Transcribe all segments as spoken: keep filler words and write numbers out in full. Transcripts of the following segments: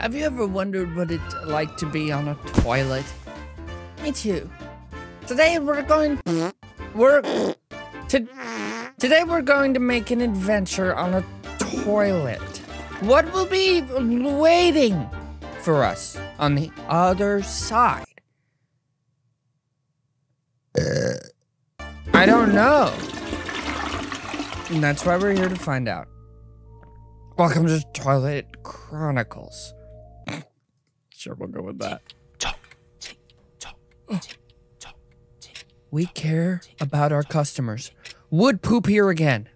Have you ever wondered what it's like to be on a toilet? Me too. Today we're going we're to Today we're going to make an adventure on a toilet. What will be waiting for us on the other side? I don't know. And that's why we're here to find out. Welcome to Toilet Chronicles. Sure, we'll go with that. We care about our customers. Would poop here again.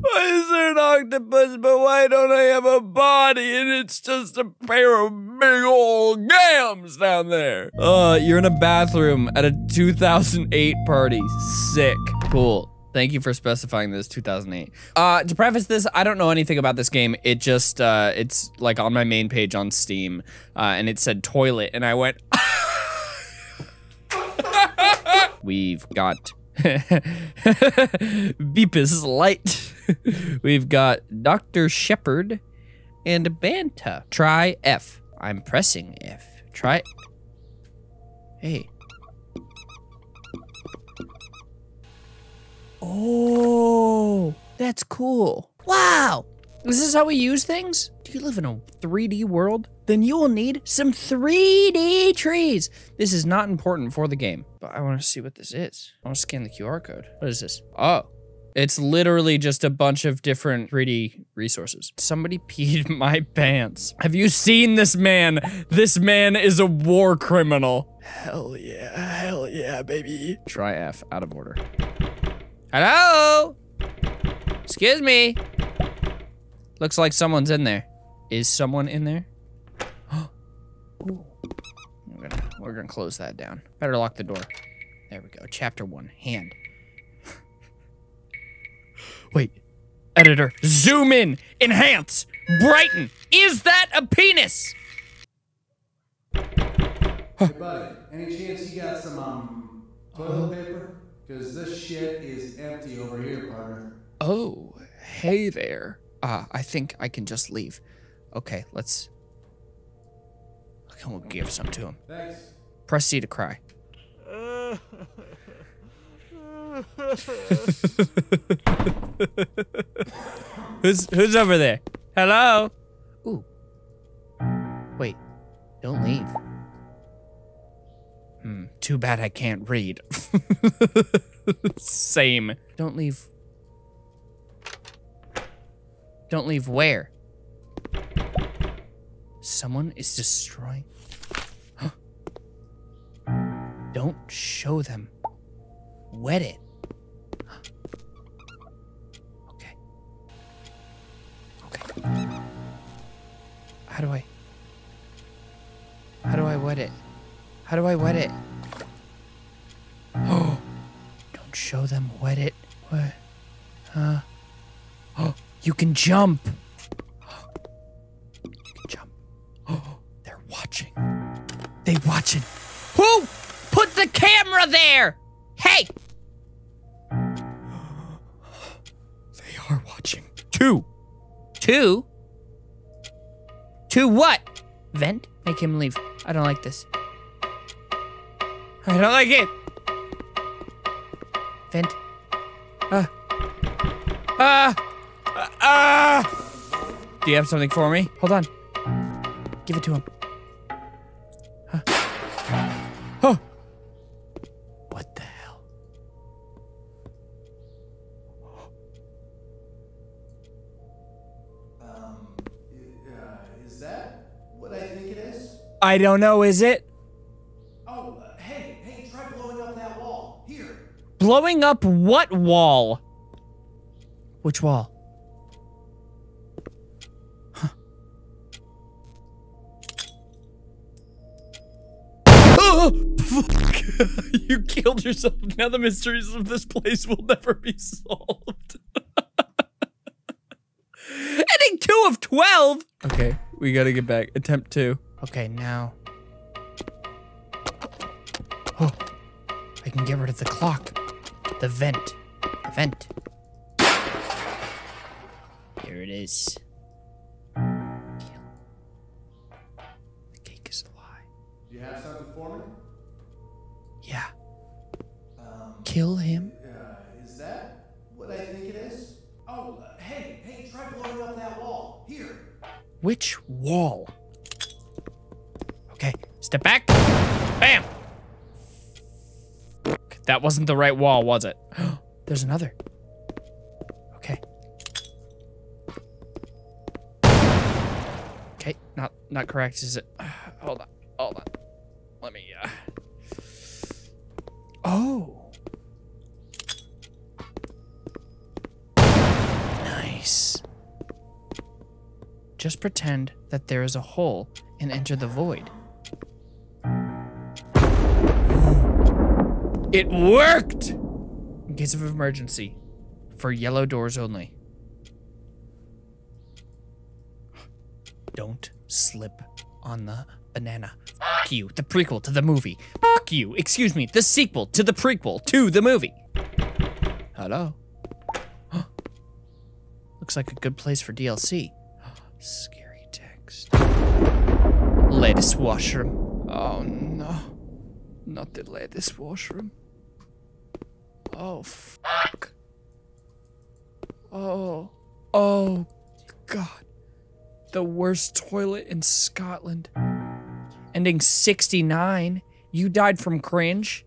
Why is there an octopus, but why don't I have a body and it's just a pair of big old gams down there? Uh, you're in a bathroom at a two thousand eight party. Sick. Cool. Thank you for specifying this, two thousand eight. Uh, to preface this, I don't know anything about this game. It just, uh, it's like on my main page on Steam, uh, and it said toilet, and I went, We've got... Beepus Light. We've got Doctor Shepherd and Banta. Try F. I'm pressing F. Try. Hey. Oh, that's cool. Wow. Is this how we use things? Do you live in a three D world? Then you will need some three D trees. This is not important for the game, but I want to see what this is. I want to scan the Q R code. What is this? Oh, it's literally just a bunch of different three D resources. Somebody peed my pants. Have you seen this man? This man is a war criminal. Hell yeah, hell yeah, baby. Try F, out of order. Hello? Excuse me. Looks like someone's in there. Is someone in there? Ooh. We're gonna, we're gonna close that down. Better lock the door. There we go. Chapter one. Hand. Wait. Editor. Zoom in. Enhance. Brighten. Is that a penis? Hey, bud. Any chance you got some um, toilet paper? Because this shit is empty over here, partner. Oh, hey there. Uh, I think I can just leave. Okay, let's... We'll give some to him. Thanks. Press C to cry. who's who's over there? Hello? Ooh. Wait. Don't leave. Hmm. Too bad I can't read. Same. Don't leave. Don't leave where? Someone is destroying. Huh. Don't show them. Wet it. Huh. Okay. Okay. How do I? How do I wet it? How do I wet it? Oh! Don't show them. Wet it. What? Huh? Oh! You can jump. They watching. Who put the camera there? Hey! They are watching. Two. Two? Two what? Vent? Make him leave. I don't like this. I don't like it. Vent. Ah. Ah. Ah. Do you have something for me? Hold on. Give it to him. Oh! What the hell? Um, uh, is that what I think it is? I don't know, is it? Oh, uh, hey, hey, try blowing up that wall. Here. Blowing up what wall? Which wall? Fuck. You killed yourself. Now the mysteries of this place will never be solved. Ending two of twelve. Okay, we gotta get back. Attempt two. Okay, now. I can get rid of the clock. The vent. The vent. Here it is. The cake is a lie. Do you have something for me? Yeah. Um, Kill him? Uh, is that what I think it is? Oh, uh, hey, hey, try blowing up that wall. Here. Which wall? Okay, step back. Bam! That wasn't the right wall, was it? There's another. Okay. Okay, not not correct, is it? Hold on, hold on. Let me, uh... Oh! Nice. Just pretend that there is a hole and enter the void. It worked! In case of emergency, for yellow doors only. Don't slip on the banana. Fuck you, the prequel to the movie. Fuck you, excuse me, the sequel to the prequel to the movie. Hello? Looks like a good place for D L C. Scary text. Ladies' washroom. Oh no. Not the ladies' washroom. Oh, fuck. Oh. Oh, God. The worst toilet in Scotland. Ending sixty-nine. You died from cringe?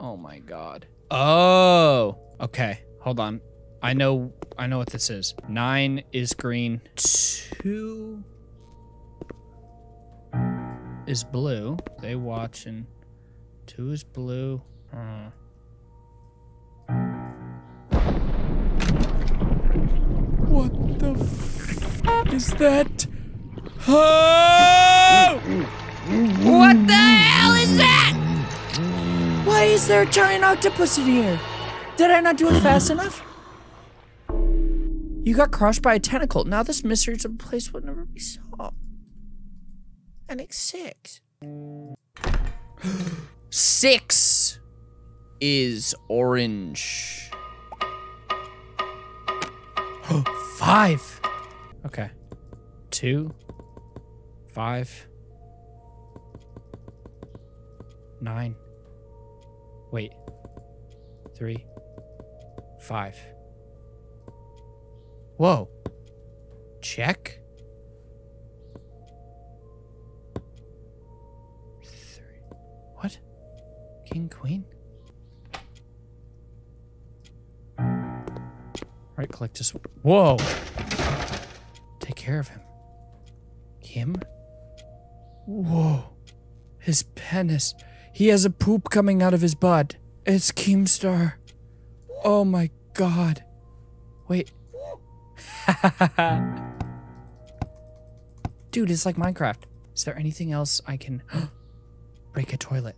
Oh, my God. Oh. Okay, hold on. I know, I know what this is. Nine is green. Two is blue. They watching. Two is blue. Uh. What the f is that? Oh! What the hell is that? Why is there a giant octopus in here? Did I not do it fast enough? You got crushed by a tentacle. Now this mystery of the place would never be solved. And it's six. Six is orange. Five. Okay. Two. Five. Nine. Wait. Three. Five. Whoa. Check. Three. What? King, queen? Right click just. Whoa! Take care of him. Him? Whoa. His penis. He has a poop coming out of his butt. It's Keemstar. Oh my God. Wait. Dude, it's like Minecraft. Is there anything else I can break a toilet?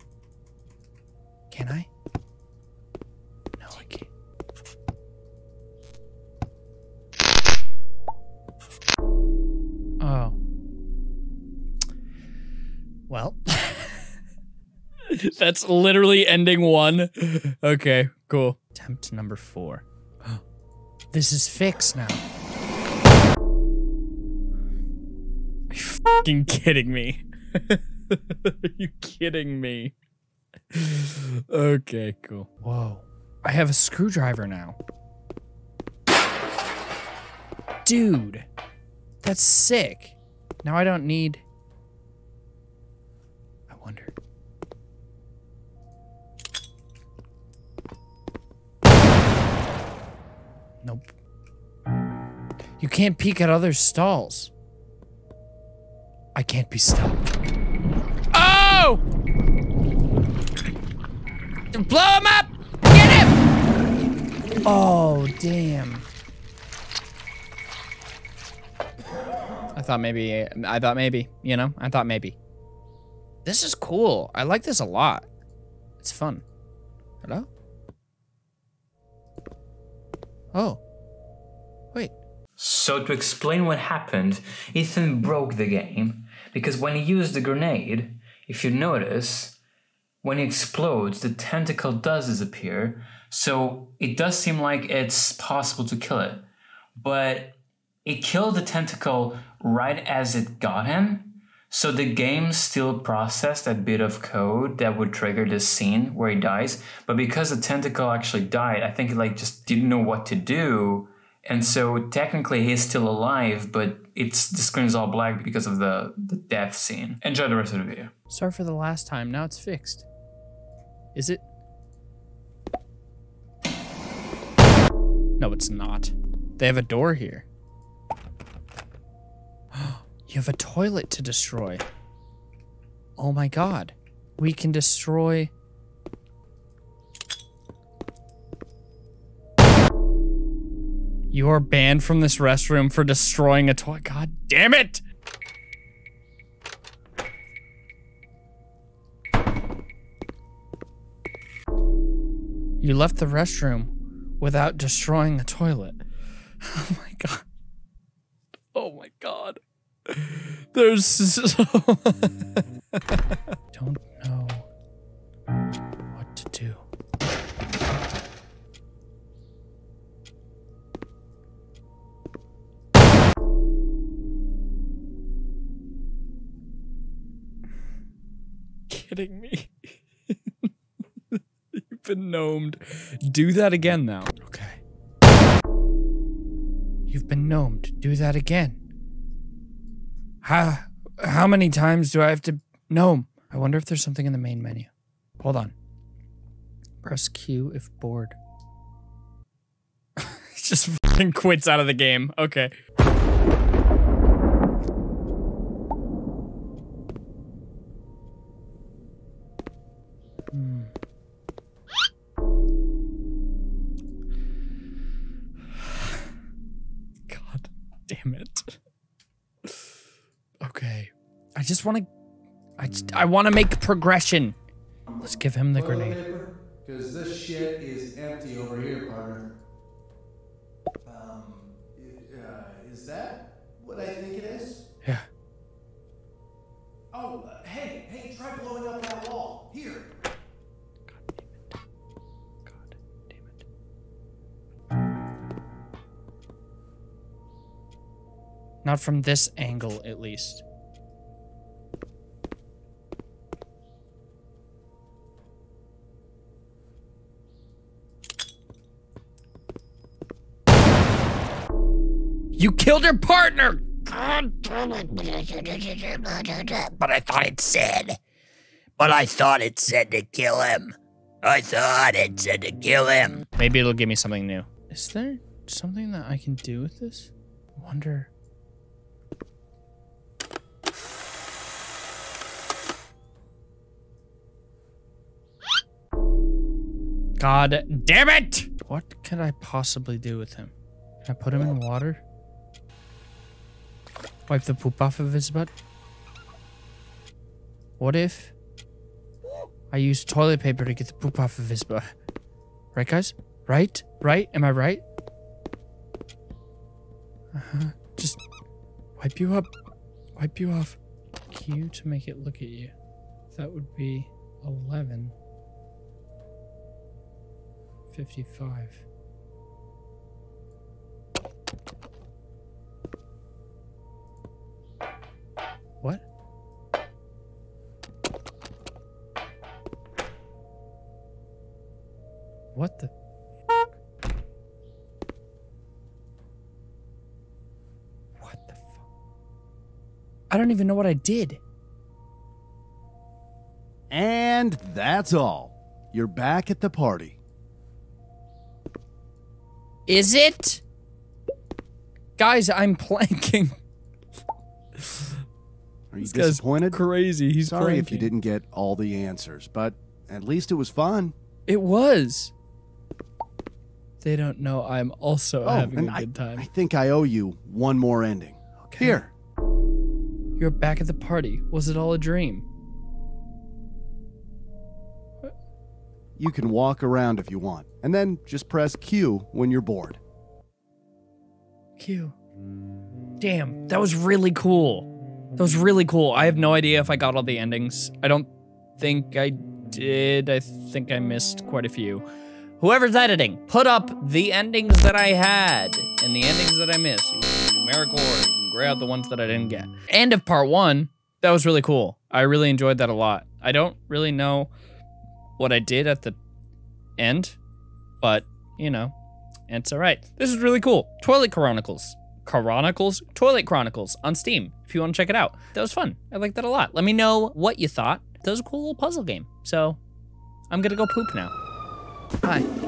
Can I? No, I can't. Oh. Well. That's literally ending one. Okay, cool. Attempt number four. This is fixed now. Are you kidding me? Are you kidding me? Okay, cool. Whoa. I have a screwdriver now. Dude. That's sick. Now I don't need... I wonder. Nope. You can't peek at other stalls. I can't be stopped. Oh! Blow him up! Get him! Oh, damn. I thought maybe, I thought maybe, you know, I thought maybe. This is cool. I like this a lot. It's fun. Hello? Oh. Wait. So to explain what happened, Ethan broke the game. Because when he used the grenade, if you notice, when it explodes, the tentacle does disappear. So it does seem like it's possible to kill it. But it killed the tentacle right as it got him. So the game still processed that bit of code that would trigger this scene where he dies. But because the tentacle actually died, I think it like just didn't know what to do. And so technically he's still alive, but it's the screen is all black because of the, the death scene. Enjoy the rest of the video. Sorry for the last time, now it's fixed. Is it? No, it's not. They have a door here. You have a toilet to destroy. Oh my god. We can destroy... You are banned from this restroom for destroying a toilet. God damn it! You left the restroom without destroying the toilet. Oh my god. Oh my god. There's so don't know what to do. Kidding me? You've been gnomed. Do that again now. Okay. You've been gnomed. Do that again. How, how many times do I have to gnome? I wonder if there's something in the main menu. Hold on. Press Q if bored. He just fucking quits out of the game. Okay. Hmm. God damn it. Okay, I just want to, I just, I want to make progression. Let's give him the well, grenade. Because this shit is empty over here, partner. Um, uh, is that what I think it is? Yeah. Oh, uh, hey, hey, try blowing up that wall here. God damn it! God damn it! Not from this angle, at least. You killed your partner! God damn it. But I thought it said. But I thought it said to kill him. I thought it said to kill him. Maybe it'll give me something new. Is there something that I can do with this? I wonder. God damn it! What can I possibly do with him? Can I put him in water? Wipe the poop off of his butt? What if I use toilet paper to get the poop off of his butt? Right, guys? Right? Right? Am I right? Uh-huh. Just wipe you up. Wipe you off. Q to make it look at you. That would be eleven. fifty-five. What? What the? What the fuck? I don't even know what I did. And that's all. You're back at the party. Is it? Guys, I'm planking. Are you disappointed? Crazy. He's sorry planking. If you didn't get all the answers, but at least it was fun. It was. They don't know I'm also oh, having a I, good time. I think I owe you one more ending. Okay. Here. You're back at the party. Was it all a dream? What? You can walk around if you want. And then just press Q when you're bored. Q. Damn, that was really cool. That was really cool. I have no idea if I got all the endings. I don't think I did. I think I missed quite a few. Whoever's editing, put up the endings that I had and the endings that I missed. You can do numerical, or you can gray out the ones that I didn't get. End of part one. That was really cool. I really enjoyed that a lot. I don't really know what I did at the end, but you know, it's all right. This is really cool. Toilet Chronicles. Chronicles? Toilet Chronicles on Steam, if you want to check it out. That was fun. I liked that a lot. Let me know what you thought. That was a cool little puzzle game. So I'm gonna go poop now. Bye.